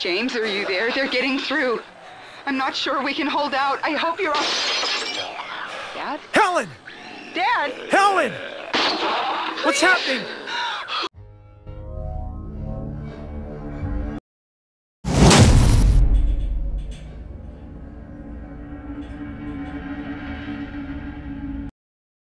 James, are you there? They're getting through. I'm not sure we can hold out. I hope you're all... Dad? Helen! Dad! Helen! Please. What's happening?